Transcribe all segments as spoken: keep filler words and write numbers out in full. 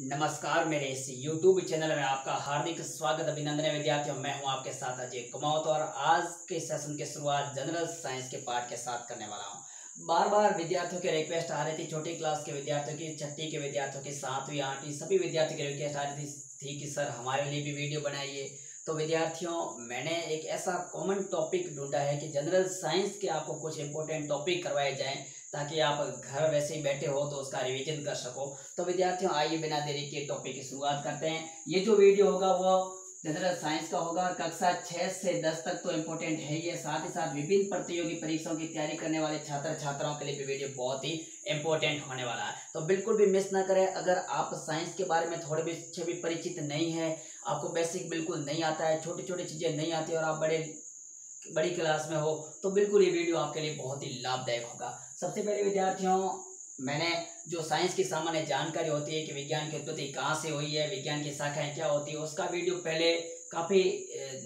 नमस्कार, मेरे इस YouTube चैनल में आपका हार्दिक स्वागत अभिनंदन है विद्यार्थियों। मैं हूं आपके साथ अजय कुमावत और आज के सेशन की शुरुआत जनरल साइंस के पाठ के साथ करने वाला हूं। बार बार विद्यार्थियों के रिक्वेस्ट आ रही थी, छोटी क्लास के विद्यार्थियों की, छठी के विद्यार्थियों की, सातवीं आठवीं सभी विद्यार्थियों की रिक्वेस्ट आ रही थी कि सर हमारे लिए भी वीडियो बनाइए। तो विद्यार्थियों मैंने एक ऐसा कॉमन टॉपिक ढूंढा है कि जनरल साइंस के आपको कुछ इंपॉर्टेंट टॉपिक करवाए जाएं ताकि आप घर वैसे ही बैठे हो तो उसका रिवीजन कर सको। तो विद्यार्थियों आइए बिना देरी के टॉपिक की शुरुआत करते हैं। ये जो वीडियो होगा वो जनरल साइंस का होगा और कक्षा छः से दस तक तो इम्पोर्टेंट है ये, साथ ही साथ विभिन्न प्रतियोगी परीक्षाओं की तैयारी करने वाले छात्र छात्राओं के लिए भी वीडियो बहुत ही इम्पोर्टेंट होने वाला है, तो बिल्कुल भी मिस ना करें। अगर आप साइंस के बारे में थोड़े भी अच्छे भी परिचित नहीं है, आपको बेसिक बिल्कुल नहीं आता है, छोटी छोटी चीज़ें नहीं आती और आप बड़े बड़ी क्लास में हो तो बिल्कुल ये वीडियो आपके लिए बहुत ही लाभदायक होगा। सबसे पहले विद्यार्थियों मैंने जो साइंस की सामान्य जानकारी होती है कि विज्ञान की उत्पत्ति कहाँ से हुई है, विज्ञान की शाखाएं क्या होती है, उसका वीडियो पहले काफ़ी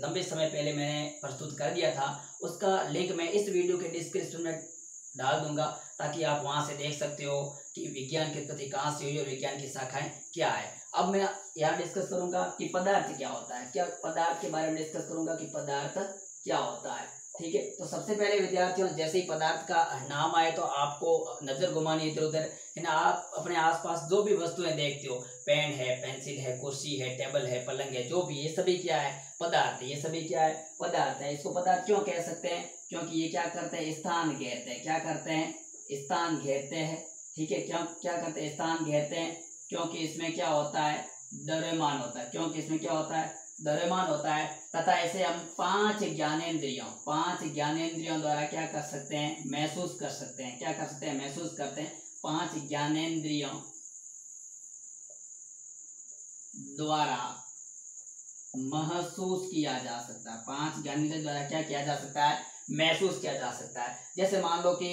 लंबे समय पहले मैंने प्रस्तुत कर दिया था। उसका लिंक मैं इस वीडियो के डिस्क्रिप्शन में डाल दूंगा ताकि आप वहाँ से देख सकते हो कि विज्ञान की उत्पत्ति कहाँ से हुई और विज्ञान की शाखाएं क्या है। अब मैं यहाँ डिस्कस करूँगा कि पदार्थ क्या होता है, क्या पदार्थ के बारे में डिस्कस करूँगा कि पदार्थ क्या होता है, ठीक है। तो सबसे पहले विद्यार्थियों जैसे ही पदार्थ का नाम आए तो आपको नज़र घुमानी इधर उधर है ना, आप अपने आसपास जो भी वस्तुएं देखते हो, पेन है, पेंसिल है, कुर्सी है, टेबल है, पलंग है, जो भी, ये सभी क्या है? पदार्थ। ये सभी क्या है? पदार्थ है। इसको पदार्थ क्यों कह सकते हैं? क्योंकि ये क्या करते हैं? स्थान घेरते हैं। क्या करते हैं? स्थान घेरते हैं, ठीक है। क्यों क्या करते हैं? स्थान घेरते हैं क्योंकि इसमें क्या होता है? द्रव्यमान होता है। क्योंकि इसमें क्या होता है? द्रव्यमान होता है। तथा ऐसे हम पांच ज्ञानेंद्रियों पांच ज्ञानेंद्रियों द्वारा क्या कर सकते हैं? महसूस कर सकते हैं। क्या कर सकते हैं? महसूस करते हैं। पांच ज्ञानेंद्रियों द्वारा महसूस किया जा सकता है। पांच ज्ञानेंद्रियों द्वारा क्या किया जा सकता है? महसूस किया जा सकता है। जैसे मान लो कि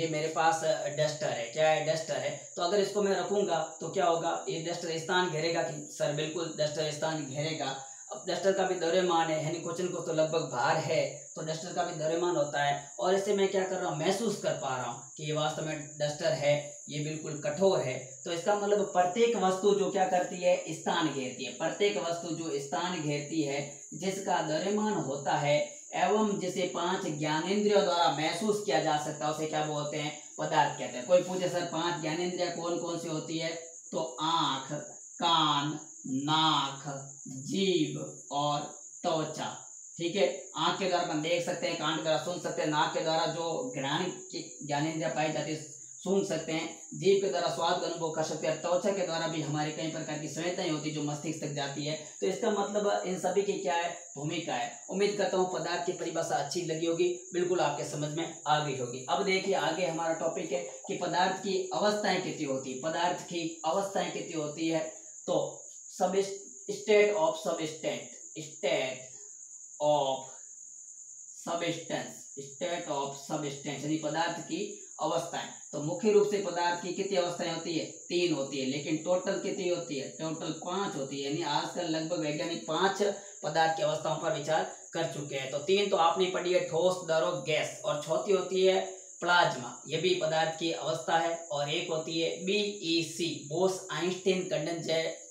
ये मेरे पास डस्टर है, क्या है? डस्टर है। तो अगर इसको मैं रखूंगा तो क्या होगा? ये डस्टर स्थान घेरेगा कि सर? बिल्कुल डस्टर स्थान घेरेगा। अब डस्टर का भी द्रव्यमान है, यानी कुछ न कुछ तो लगभग भार है, तो डस्टर का भी द्रव्यमान होता है। और इससे मैं क्या कर रहा हूँ? महसूस कर पा रहा हूँ कि ये वास्तव में डस्टर है, ये बिल्कुल कठोर है। तो इसका मतलब प्रत्येक वस्तु जो क्या करती है? स्थान घेरती है। प्रत्येक वस्तु जो स्थान घेरती है, जिसका द्रव्यमान होता है एवं जिसे पांच ज्ञानेंद्रियों द्वारा महसूस किया जा सकता है, उसे क्या बोलते हैं? पदार्थ कहते हैं। कोई पूछे सर पांच ज्ञानेंद्रियां कौन कौन सी होती है? तो आँख, कान, नाक, जीभ और त्वचा, ठीक है। आँख के द्वारा अपन देख सकते हैं, कान के द्वारा सुन सकते हैं, नाक के द्वारा जो घ्राण की ज्ञानेंद्रियां पाई जाती है सुन सकते हैं, जीभ के द्वारा स्वाद का अनुभव कर सकते हैं, त्वचा के द्वारा भी हमारे कई प्रकार की संवेदनाएं होती है जो मस्तिष्क तक जाती है। तो इसका मतलब इन सभी की क्या है? भूमिका है। उम्मीद करता हूँ पदार्थ की परिभाषा अच्छी लगी होगी, बिल्कुल आपके समझ में आ गई होगी। अब देखिए आगे हमारा टॉपिक है कि पदार्थ की अवस्थाएं कितनी होती है। पदार्थ की अवस्थाएं कितनी होती है? तो सब state of substance state of substance state of substance यानी पदार्थ की अवस्थाएं। तो मुख्य रूप से पदार्थ की कितनी अवस्थाएं होती है? तीन होती है, लेकिन टोटल कितनी होती है? टोटल पांच होती है। यानी आजकल लगभग वैज्ञानिक पांच पदार्थ की अवस्थाओं पर विचार कर चुके हैं। तो तीन तो आपने पढ़ी है, ठोस, द्रव, गैस, और चौथी होती है प्लाज्मा, ये भी पदार्थ की अवस्था है। और एक होती है B E C Bose Einstein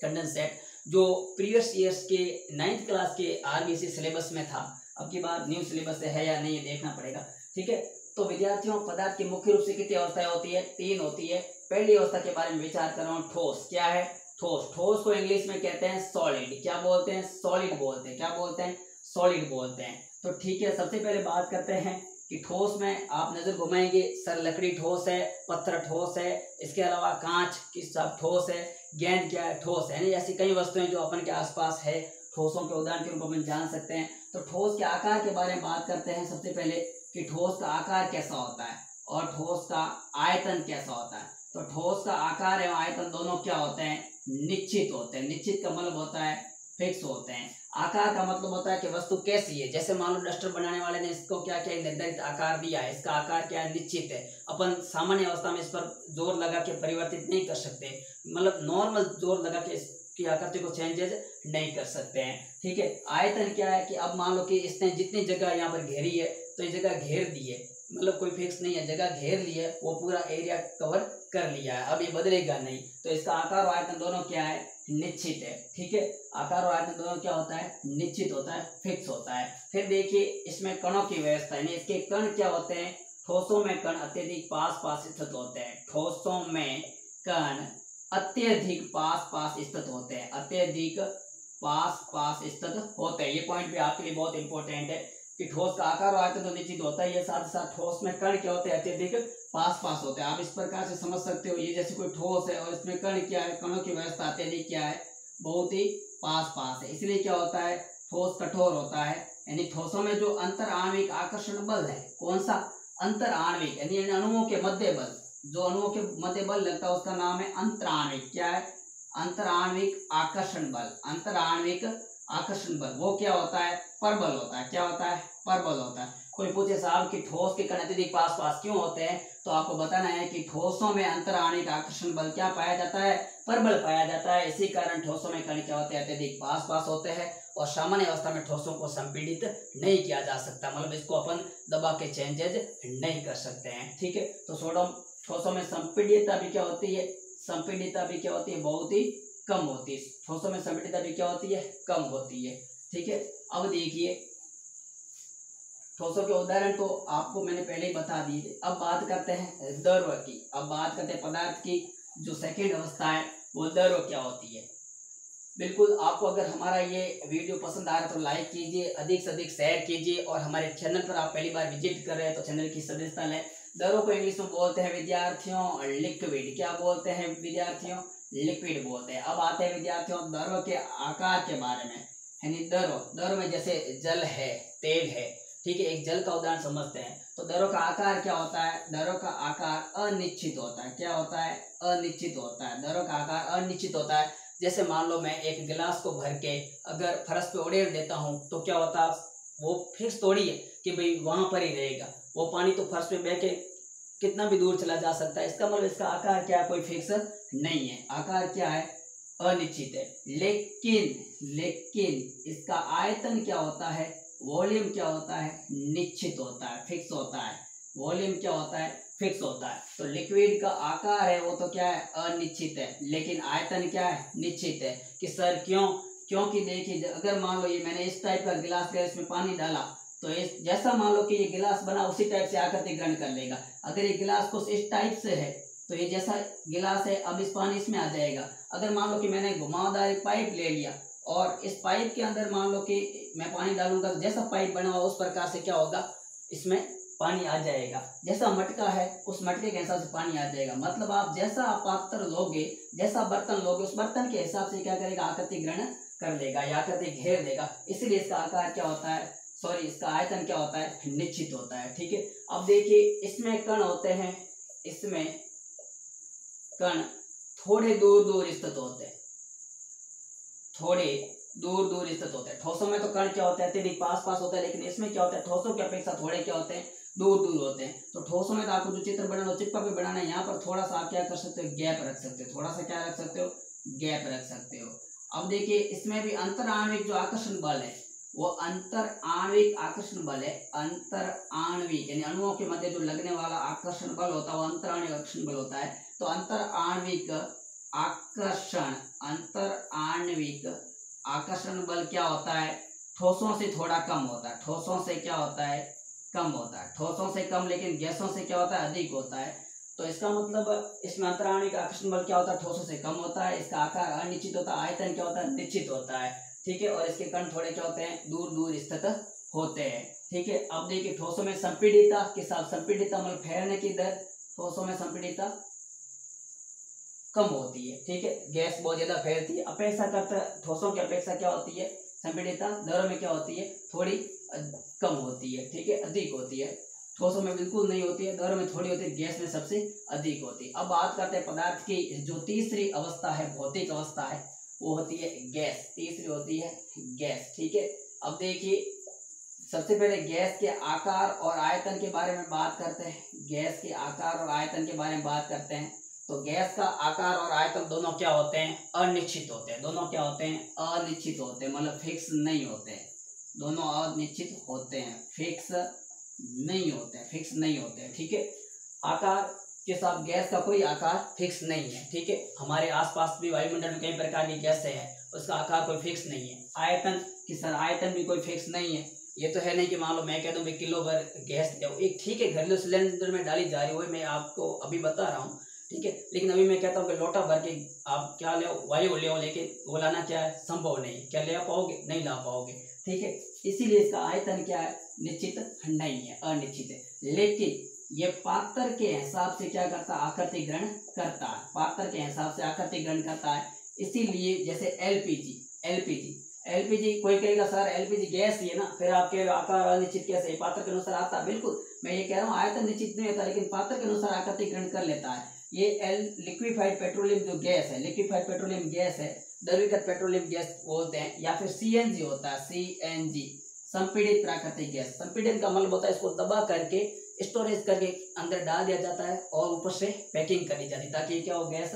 condensate, जो प्रीवियस ईयर्स के नाइन्थ क्लास के आर बी सी सिलेबस में था। अब की बार न्यू सिलेबस से है या नहीं ये देखना पड़ेगा, ठीक है। तो विद्यार्थियों पदार्थ की मुख्य रूप से कितनी अवस्थाएं होती है? तीन होती है। पहली अवस्था के बारे में विचार कर रहा हूँ, ठोस। क्या है? ठोस। ठोस को इंग्लिश में कहते हैं सॉलिड। क्या बोलते हैं? सॉलिड बोलते हैं। क्या बोलते हैं? सॉलिड बोलते हैं। तो ठीक है, सबसे पहले बात करते हैं कि ठोस में आप नज़र घुमाएंगे सर लकड़ी ठोस है, पत्थर ठोस है, इसके अलावा कांच की सब ठोस है, गेंद क्या है? ठोस है। यानी ऐसी कई वस्तुएं जो अपन के आसपास है ठोसों के उदाहरण के रूप में जान सकते हैं। तो ठोस के आकार के बारे में बात करते हैं सबसे पहले कि ठोस का आकार कैसा होता है और ठोस का आयतन कैसा होता है। तो ठोस का आकार एवं आयतन दोनों क्या होते हैं? निश्चित होते हैं। निश्चित का मतलब होता है फिक्स होते हैं। आकार का मतलब होता है कि वस्तु कैसी है। जैसे मान लो डस्टर बनाने वाले ने इसको क्या क्या निर्धारित आकार दिया है, इसका आकार क्या है? निश्चित है। अपन सामान्य अवस्था में इस पर जोर लगा के परिवर्तित नहीं कर सकते, मतलब नॉर्मल जोर लगा के इसकी आकृति को चेंजेज नहीं कर सकते हैं, ठीक है। आयतन क्या है कि अब मान लो कि इसने जितनी जगह यहाँ पर घेरी है तो ये जगह घेर दी है, मतलब कोई फिक्स नहीं है, जगह घेर ली है, वो पूरा एरिया कवर कर लिया है। अब ये बदलेगा नहीं, तो इसका आकार और आयतन दोनों क्या है, निश्चित है। ठीक है, आकार और आयतन दोनों क्या होता है, निश्चित होता है, फिक्स होता है। फिर देखिए इसमें कणों की व्यवस्था, यानी इसके कण क्या होते हैं, ठोसों में कण अत्यधिक पास पास स्थित होते हैं, ठोसों में कण अत्यधिक पास पास स्थित होते हैं, अत्यधिक पास पास स्थित होते हैं। ये पॉइंट भी आपके लिए बहुत इंपॉर्टेंट है कि ठोस का आकार और आयतन तो निश्चित होता है, ये साथ साथ ठोस में कण क्या होते हैं, अत्यधिक पास पास होते हैं। आप इस प्रकार से समझ सकते हो, ये जैसे कोई ठोस है और इसमें कण क्या है, कणों की व्यवस्था अत्यधिक क्या है, बहुत ही पास पास है, इसलिए क्या होता है, ठोस कठोर होता है। यानी ठोसों में जो अंतर आणविक आकर्षण बल है, कौन सा अंतर आणविक, यानी अणुओं के मध्य बल, जो अणुओं के मध्य बल लगता है उसका नाम है अंतराणविक, क्या है, अंतराणविक आकर्षण बल। अंतराणविक आकर्षण बल वो क्या होता है, परबल होता है, क्या होता है, परबल होता है। कोई पूछे साहब कि ठोस के कण अत्यधिक पास पास क्यों होते हैं, तो आपको बताना है कि ठोसों में अंतराणविक आकर्षण बल क्या पाया जाता है, परबल पाया जाता है, इसी कारण ठोसों में कण क्या होते हैं, अत्यधिक पास पास होते हैं। और सामान्य अवस्था में ठोसों को संपीड़ित नहीं किया जा सकता, मतलब इसको अपन दबा के चेंजेज नहीं कर सकते हैं। ठीक है, तो सोडम ठोसों में संपीड़ितता भी क्या होती है, संपीड़ितता भी क्या होती है, बहुत ही कम होती है, ठोसों में संपीड़ितता भी क्या होती है, कम होती है। ठीक है, अब देखिए ठोसों के उदाहरण तो आपको मैंने पहले ही बता दिए। अब बात करते हैं द्रव की, अब बात करते हैं पदार्थ की, जो सेकेंड अवस्था है वो द्रव क्या होती है। बिल्कुल, आपको अगर हमारा ये वीडियो पसंद आ रहा है तो लाइक कीजिए, अधिक से अधिक शेयर कीजिए, और हमारे चैनल पर आप पहली बार विजिट कर रहे हैं तो चैनल की सदस्यता लें। द्रव को इंग्लिश में बोलते हैं विद्यार्थियों लिक्विड, क्या बोलते हैं विद्यार्थियों, लिक्विड बोलते हैं। अब आते हैं विद्यार्थियों द्रव के आकार के बारे में, यानी द्रव, द्रव में जैसे जल है, तेल है, ठीक है, एक जल का उदाहरण समझते हैं। तो द्रव का आकार क्या होता है, द्रव का आकार अनिश्चित होता है, क्या होता है, अनिश्चित होता है, द्रव का आकार अनिश्चित होता है। जैसे मान लो मैं एक गिलास को भर के अगर फर्श पे उड़ेल देता हूँ तो क्या होता है, वो फिक्स थोड़ी है कि भाई वहाँ पर ही रहेगा, वो पानी तो फर्श पे बह के कितना भी दूर चला जा सकता है। इसका मतलब इसका आकार क्या है, कोई फिक्स नहीं है, आकार क्या है, अनिश्चित है। लेकिन लेकिन इसका आयतन क्या होता है, वॉल्यूम क्या होता है, निश्चित होता है, फिक्स होता है, वॉल्यूम क्या होता है, फिक्स होता है। तो लिक्विड का आकार है वो तो क्या है, अनिश्चित है, लेकिन आयतन क्या है, निश्चित है। कि सर क्यों, क्योंकि देखिए अगर मान लो ये मैंने इस टाइप का गिलास लिया, इसमें पानी डाला, तो इस जैसा मान लो कि ये गिलास बना उसी टाइप से आकृति ग्रहण कर लेगा। अगर ये गिलास कुछ इस टाइप से है तो ये जैसा गिलास है, अब इस पानी इसमें आ जाएगा। अगर मान लो कि मैंने घुमावदार एक पाइप ले लिया और इस पाइप के अंदर मान लो कि मैं पानी डालूंगा, जैसा पाइप बना हुआ उस प्रकार से क्या होगा, इसमें पानी आ जाएगा। जैसा मटका है उस मटके के हिसाब से पानी आ जाएगा। मतलब आप जैसा पात्र लोगे, जैसा बर्तन लोगे, उस बर्तन के हिसाब से क्या करेगा, आकृति ग्रहण कर लेगा या आकृति घेर लेगा। इसीलिए इसका आकार क्या होता है, सॉरी इसका आयतन क्या होता है, निश्चित होता है। ठीक है, अब देखिए इसमें कण होते हैं, इसमें कण थोड़े दूर दूर स्थित होते हैं, थोड़े दूर दूर स्थित होते हैं। ठोसों में तो कण क्या होते हैं, अत्यधिक पास पास होता है, लेकिन इसमें क्या होता है, ठोसों की अपेक्षा थोड़े क्या होते हैं, दूर दूर होते हैं। तो ठोसों में तो आपको जो चित्र बनाना हो, चिपका भी बनाना है, यहाँ पर थोड़ा सा आप क्या कर सकते हो, गैप रख सकते हो, थोड़ा सा क्या रख सकते हो, गैप रख सकते हो। अब देखिए इसमें भी अंतराणविक जो आकर्षण बल है वो अंतराणविक आकर्षण बल है, अंतराणविक यानी अणुओं के मध्य जो लगने वाला आकर्षण बल होता है वो अंतराणविक आकर्षण बल होता है। तो अंतराणविक आकर्षण, अंतराणविक आकर्षण बल क्या होता है, ठोसों से थोड़ा कम होता है, ठोसों से क्या होता है, कम होता है, ठोसों से कम, लेकिन गैसों से क्या होता है, अधिक होता है। तो इसका मतलब इसमें अंतराणविक आकर्षण बल क्या होता है, ठोसों से कम होता है, इसका आकार अनिश्चित होता है, आयतन क्या होता है, निश्चित होता है। ठीक है, और इसके कण थोड़े क्या होते हैं, दूर दूर स्थित होते हैं। ठीक है, अब देखिए ठोसों में संपीड़ितता के साथ, संपीड़ितता मतलब फैलने की दर, ठोसों में संपीड़ितता कम होती है। ठीक है, गैस बहुत ज्यादा फैलती है, अपेक्षा करता ठोसों की अपेक्षा क्या होती है, संपीड़ितता दरों में क्या होती है, थोड़ी कम होती है, ठीक है, अधिक होती है। ठोसों में बिल्कुल नहीं होती है, दरों में थोड़ी होती है, गैस में सबसे अधिक होती है। अब बात करते हैं पदार्थ की, जो तीसरी अवस्था है, भौतिक अवस्था है, वो होती है गैस, तीसरी होती है गैस। ठीक है, अब देखिए सबसे पहले गैस के आकार और आयतन के बारे में बात करते हैं, गैस के आकार और आयतन के बारे में बात करते हैं। तो गैस का आकार और आयतन दोनों क्या होते हैं, अनिश्चित होते हैं, दोनों क्या होते हैं, अनिश्चित होते हैं, मतलब फिक्स नहीं होते हैं, दोनों अनिश्चित होते हैं, फिक्स नहीं होते हैं, फिक्स नहीं होते हैं। ठीक है, आकार के साथ गैस का कोई आकार फिक्स नहीं है। ठीक है, हमारे आसपास भी वायुमंडल में कई प्रकार की गैसें हैं, उसका आकार कोई फिक्स नहीं है। आयतन की सर आयतन भी कोई फिक्स नहीं है। ये तो है नहीं कि मान लो मैं कह दूँ मैं किलो भर गैस ले आऊँ, एक ठीक है घरेलू सिलेंडर में डाली जा रही, वही मैं आपको अभी बता रहा हूँ। ठीक है, लेकिन अभी मैं कहता हूँ कि लोटा भर के आप क्या ले वायु ले आओ, लेकिन वो लाना क्या है, संभव नहीं। क्या ले आ पाओगे? नहीं ला पाओगे। ठीक है, इसीलिए इसका आयतन क्या है, निश्चित नहीं है, अनिश्चित है। लेकिन ये पात्र के हिसाब से क्या करता है, आकृति ग्रहण करता है। पात्र के हिसाब से आकृति ग्रहण करता है। इसीलिए जैसे एलपीजी एलपीजी एलपीजी कोई कहेगा सर एलपीजी गैस ही है ना, फिर आप कह रहे हो आकार अनिश्चित कैसे है, पात्र के अनुसार आता है। बिल्कुल, मैं ये कह रहा हूँ आयतन निश्चित नहीं होता, लेकिन पात्र के अनुसार आकृति ग्रहण कर लेता है। ये एल लिक्विफाइड पेट्रोलियम जो गैस है, लिक्विफाइड पेट्रोलियम गैस है, द्रवीकृत पेट्रोलियम गैस बोलते हैं, या फिर सीएनजी होता है, सीएनजी संपीड़ित प्राकृतिक गैस। संपीड़ित का मतलब होता है इसको दबा करके स्टोरेज करके अंदर डाल दिया जाता है और ऊपर से पैकिंग कर दी जाती है, ताकि क्या हो, गैस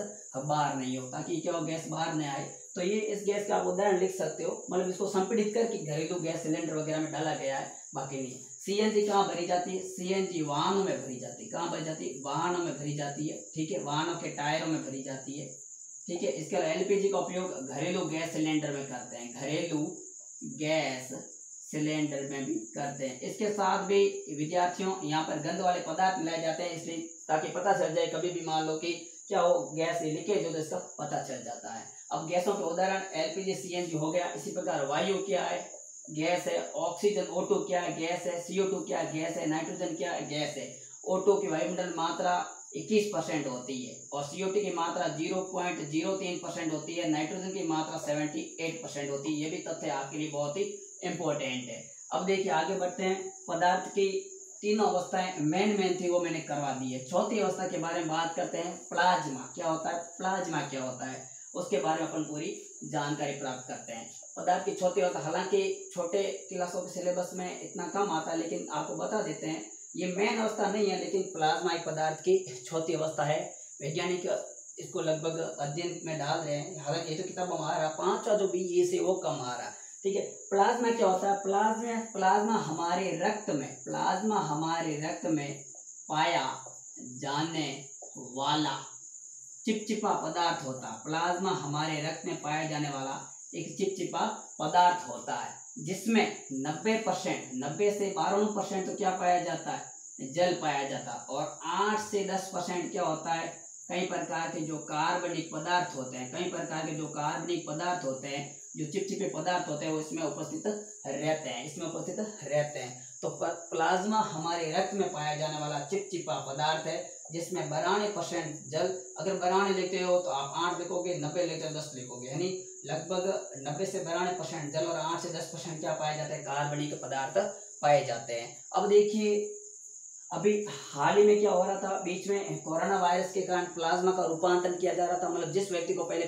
बाहर नहीं हो, ताकि क्या हो, गैस बाहर नहीं आए। तो ये इस गैस का आप उदाहरण लिख सकते हो, मतलब इसको संपीड़ित करके घरेलू गैस सिलेंडर वगैरह में डाला गया है, बाकी नहीं। सीएनजी कहाँ भरी जाती है? सीएनजी वाहनों में भरी जाती है। कहाँ भरी जाती है? वाहनों में भरी जाती है। ठीक है, वाहनों के टायरों में भरी जाती है। ठीक है, इसके अलावा एलपीजी का उपयोग घरेलू गैस सिलेंडर में करते हैं, घरेलू गैस सिलेंडर में भी करते हैं। इसके साथ भी विद्यार्थियों यहाँ पर गंध वाले पदार्थ मिलाए जाते हैं, इसलिए ताकि पता चल जाए, कभी भी मान लो कि क्या हो, गैस लीकेज हो तो इसका पता चल जाता है। अब गैसों के उदाहरण एलपीजी सीएनजी हो गया। इसी प्रकार वायु क्या है, गैस है। ऑक्सीजन ओ टू क्या है, गैस है। सी ओ टू क्या है, गैस है। नाइट्रोजन क्या है, गैस है। ओ टू की वायुमंडल मात्रा इक्कीस परसेंट होती है और सी ओ टू की मात्रा जीरो पॉइंट जीरो तीन परसेंट होती है। नाइट्रोजन की मात्रा सेवेंटी एट परसेंट होती है। ये भी तथ्य आपके लिए बहुत ही इम्पोर्टेंट है। अब देखिए आगे बढ़ते हैं। पदार्थ की तीनों अवस्थाएं मेन मेन थी, वो मैंने करवा दी है। चौथी अवस्था के बारे में बात करते हैं, प्लाज्मा। क्या होता है प्लाज्मा, क्या होता है उसके बारे में अपन पूरी जानकारी प्राप्त करते हैं। पदार्थ की चौथी अवस्था, हालांकि छोटे क्लासों के सिलेबस में इतना कम आता है, लेकिन आपको बता देते हैं ये मेन अवस्था नहीं है, लेकिन प्लाज्मा एक पदार्थ की चौथी अवस्था है। वैज्ञानिक इसको लगभग अध्ययन में डाल रहे हैं, हालांकि ये तो किताबों में आ रहा है, पाँचवा जो बी ये से वो कम आ रहा है। ठीक है, प्लाज्मा क्या होता है, प्लाज्मा प्लाज्मा हमारे रक्त में प्लाज्मा हमारे रक्त में पाया जाने वाला चिपचिपा पदार्थ होता है। प्लाज्मा हमारे रक्त में पाया जाने वाला एक चिपचिपा पदार्थ होता है, जिसमें नब्बे परसेंट नब्बे से बारह परसेंट तो क्या पाया जाता है, जल पाया जाता है, और आठ से दस परसेंट क्या होता है, कई प्रकार के जो कार्बनिक पदार्थ होते हैं कई प्रकार के जो कार्बनिक पदार्थ होते हैं जो चिपचिपे पदार्थ होते हैं वो इसमें उपस्थित रहते हैं इसमें उपस्थित रहते हैं। तो प्लाज्मा हमारे रक्त में पाया जाने वाला चिपचिपा पदार्थ है, जिसमें बरानवे परसेंट जल, अगर बरानवे लेते हो तो आप आठ लिखोगे, नब्बे लेते हो दस लिखोगे, यानी लगभग नब्बे से बरानवे परसेंट जल और आठ से दस परसेंट क्या पाया जाता है, कार्बनिक पदार्थ पाए जाते हैं। अब देखिए अभी हाल ही में क्या हो रहा था, बीच में कोरोना वायरस के कारण प्लाज्मा का रूपांतरण किया जा रहा था, मतलब जिस व्यक्ति को पहले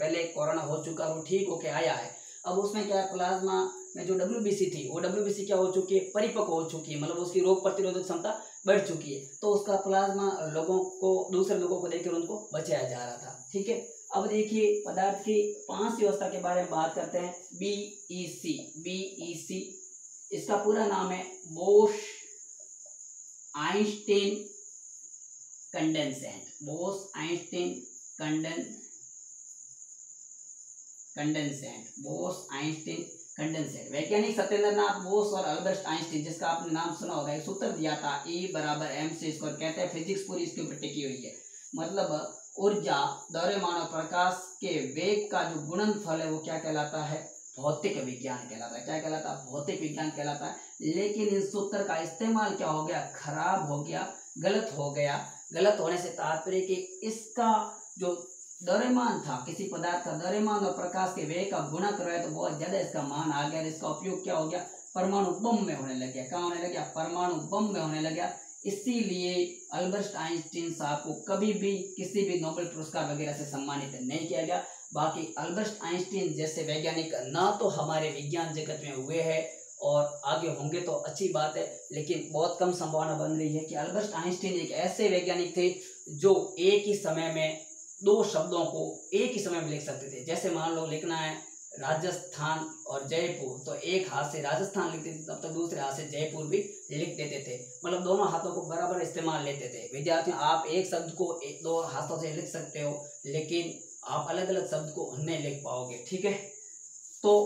पहले कोरोना हो चुका वो ठीक होके आया है। अब उसमें क्या है, प्लाज्मा में जो डब्ल्यू बी सी थी वो डब्ल्यू बी सी क्या हो चुकी है, परिपक्व हो चुकी है, मतलब उसकी रोग प्रतिरोधक क्षमता बढ़ चुकी है, तो उसका प्लाज्मा लोगों को दूसरे लोगों को देकर उनको बचाया जा रहा था। ठीक है, अब देखिए पदार्थ की पांचवी अवस्था के बारे में बात करते हैं, बी ई सी। बी ई सी इसका पूरा नाम है Bose Einstein condensate Bose Einstein कंडें कंडेंसेट बोस आइंस्टीन कंडेंसेट। वैज्ञानिक सत्येंद्रनाथ बोस और अल्बर्ट आइंस्टीन, जिसका आपने नाम सुना होगा, एक सूत्र दिया था ई बराबर एम सी स्क्वायर, कहते हैं फिजिक्स पूरी इसके ऊपर टिकी हुई है, मतलब ऊर्जा द्रव्यमान और प्रकाश के वेग का जो गुणनफल है वो क्या कहलाता है, भौतिक विज्ञान कहलाता है। क्या कहलाता है, भौतिक विज्ञान कहलाता है। लेकिन इस सूत्र का इस्तेमाल क्या हो गया, खराब हो गया, गलत हो गया। गलत होने से तात्पर्य कि इसका जो द्रव्यमान था, किसी पदार्थ का द्रव्यमान और प्रकाश के वेग का गुणा करवाया तो बहुत ज्यादा इसका मान आ गया। इसका उपयोग क्या हो गया, परमाणु बम में होने लग गया। कहाँ होने लग गया, परमाणु बम में होने लग गया। इसीलिए अल्बर्ट आइंस्टीन साहब को कभी भी किसी भी नोबेल पुरस्कार वगैरह से सम्मानित नहीं किया गया। बाकी अल्बर्ट आइंस्टीन जैसे वैज्ञानिक ना तो हमारे विज्ञान जगत में हुए हैं और आगे होंगे तो अच्छी बात है, लेकिन बहुत कम संभावना बन रही है कि अल्बर्ट आइंस्टीन एक ऐसे वैज्ञानिक थे जो एक ही समय में दो शब्दों को एक ही समय में लिख सकते थे। जैसे मान लो लिखना है राजस्थान और जयपुर, तो एक हाथ से राजस्थान लिखते थे तब तक दूसरे हाथ से जयपुर भी लिख देते थे, मतलब दोनों हाथों को बराबर इस्तेमाल लेते थे। विद्यार्थियों, आप एक शब्द को एक दो हाथों से लिख सकते हो, लेकिन आप अलग अलग शब्द को नहीं लिख पाओगे। ठीक है, तो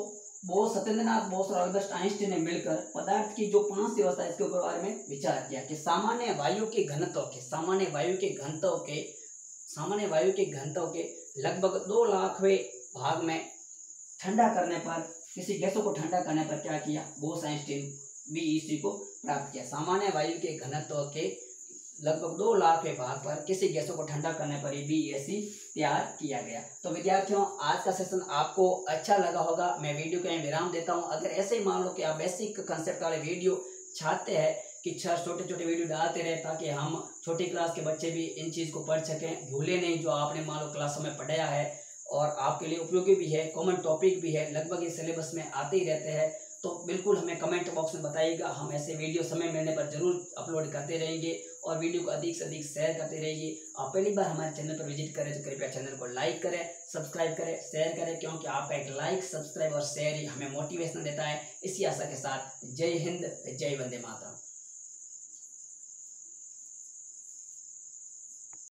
बोस, सत्येंद्रनाथ बोस और अल्बर्ट आइंस्टीन ने मिलकर पदार्थ की जो पांच व्यवस्था है इसके बारे में विचार किया कि सामान्य वायु के घनत्व के सामान्य वायु के घनत्व के सामान्य वायु के घनत्व के लगभग दो लाखवें भाग में ठंडा करने पर, किसी गैसों को ठंडा करने पर क्या किया, बोस आइंस्टीन बीईसी को प्राप्त किया। सामान्य वायु के घनत्व के लगभग दो लाख भाग पर किसी गैसों को ठंडा करने पर भी बीईसी तैयार किया गया। तो विद्यार्थियों, आज का सेशन आपको अच्छा लगा होगा। मैं वीडियो को विराम देता हूं। अगर ऐसे ही मान लो कि आप बेसिक कंसेप्ट वाले वीडियो चाहते हैं कि छोटे छोटे वीडियो डालते रहे ताकि हम छोटी क्लास के बच्चे भी इन चीज़ को पढ़ सकें, भूले नहीं जो आपने मान लो क्लासों में पढ़ाया है और आपके लिए उपयोगी भी है, कॉमन टॉपिक भी है, लगभग ये सिलेबस में आते ही रहते हैं, तो बिल्कुल हमें कमेंट बॉक्स में बताइएगा। हम ऐसे वीडियो समय मिलने पर जरूर अपलोड करते रहेंगे और वीडियो को अधिक से अधिक शेयर करते रहिए। आप पहली बार हमारे चैनल पर विजिट करें तो कृपया चैनल को लाइक करें, सब्सक्राइब करें, शेयर करें, क्योंकि आपका एक लाइक, सब्सक्राइब और शेयर ही हमें मोटिवेशन देता है। इसी आशा के साथ जय हिंद, जय वंदे मातरम।